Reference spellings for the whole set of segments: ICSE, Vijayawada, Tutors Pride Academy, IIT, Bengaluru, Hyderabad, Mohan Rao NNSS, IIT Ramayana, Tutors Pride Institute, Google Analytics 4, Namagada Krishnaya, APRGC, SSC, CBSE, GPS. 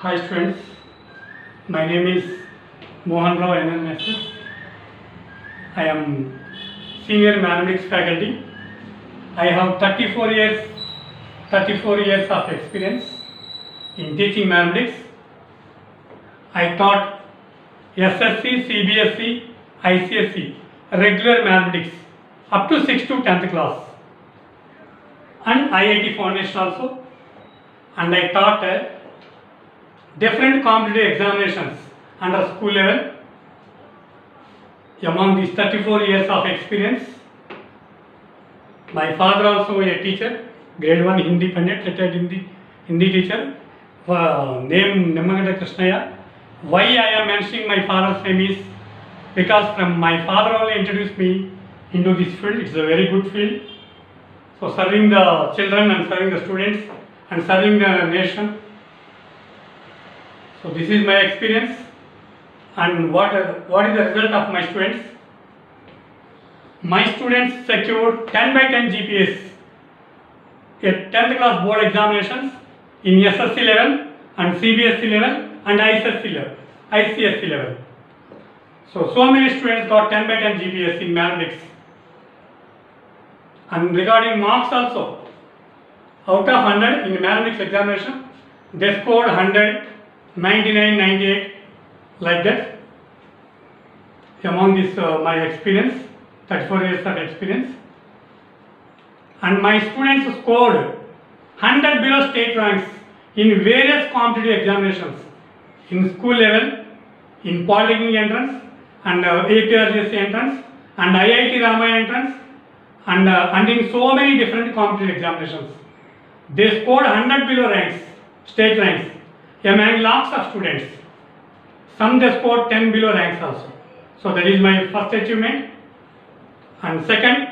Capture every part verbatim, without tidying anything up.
Hi students, my name is Mohan Rao N N S S. I am senior mathematics faculty. I have thirty-four years, thirty-four years of experience in teaching mathematics. I taught S S C, C B S E, I C S E, regular mathematics up to sixth to tenth class, and I I T foundation also, and I taught uh, different competitive examinations under school level. Among these thirty-four years of experience, my father also a teacher, grade one Hindi Pandit, retired Hindi, Hindi teacher, uh, name Namagada Krishnaya. Why I am mentioning my father's name is because from my father only introduced me into this field. It's a very good field. So serving the children and serving the students and serving the nation. So this is my experience, and what what is the result of my students? My students secured ten by ten G P S at tenth class board examinations in S S C level and C B S E level and I C S E level. I C S E level. So so many students got ten by ten G P S in mathematics. And regarding marks also, out of one hundred in mathematics examination, they scored one hundred, ninety-nine, ninety-eight, like that. Among this uh, my experience, thirty-four years of experience, and my students scored one hundred below state ranks in various competitive examinations in school level, in polytechnic entrance and uh, A P R G C entrance and I I T Ramayana entrance, and, uh, and in so many different competitive examinations. They scored one hundred below ranks, state ranks, among lakhs of students. Some they scored ten below ranks also. So that is my first achievement. And second,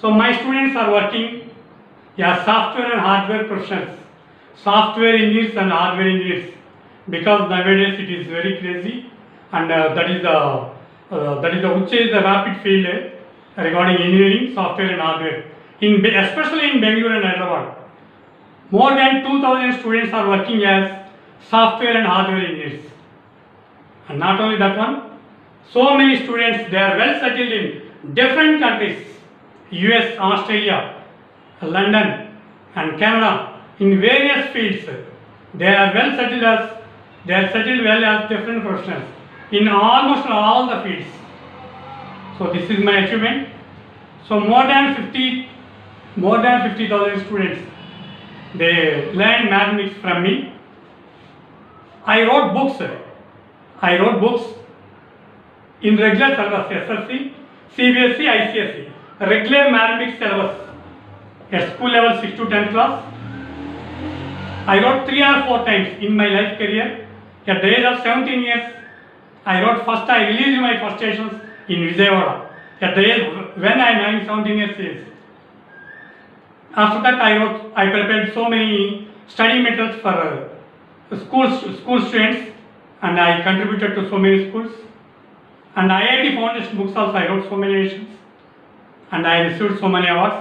so my students are working as software and hardware professionals, software engineers and hardware engineers, because nowadays it is very crazy, and uh, that is the uh, that is the which is the rapid field eh, regarding engineering, software and hardware, in especially in Bengaluru and Hyderabad. More than two thousand students are working as software and hardware engineers. And not only that one, so many students, they are well settled in different countries, U S, Australia, London and Canada, in various fields. They are well settled as, they are settled well as different professionals in almost all the fields. So this is my achievement. So more than fifty, more than fifty thousand students, they learned mathematics from me. I wrote books, I wrote books in regular syllabus, S S C, C B S E, I C S E, regular mathematics syllabus at school level sixth to tenth class. I wrote three or four times in my life career. At the age of seventeen years, I wrote first, I released my frustrations in Vijayawada. At the age when I am seventeen years old. After that, I wrote, I prepared so many study materials for uh, school, school students, and I contributed to so many schools. And I I T Foundation books also, I wrote so many editions, and I received so many awards.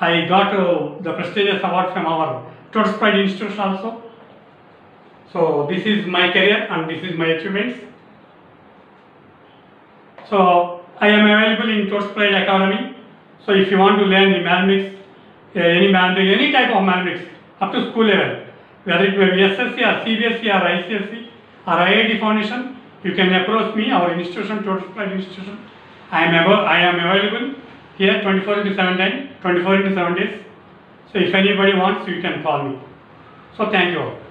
I got uh, the prestigious award from our Tutors Pride Institute also. So this is my career and this is my achievements. So I am available in Tutors Pride Academy. So if you want to learn the mathematics, Uh, any mathematics, any type of mathematics up to school level, whether it may be S S C or C B S E or I C S E or I I T Foundation, you can approach me, our institution, Tutors Pride Institution. I am able, I am available here twenty-four into seven days. So if anybody wants, you can call me. So thank you all.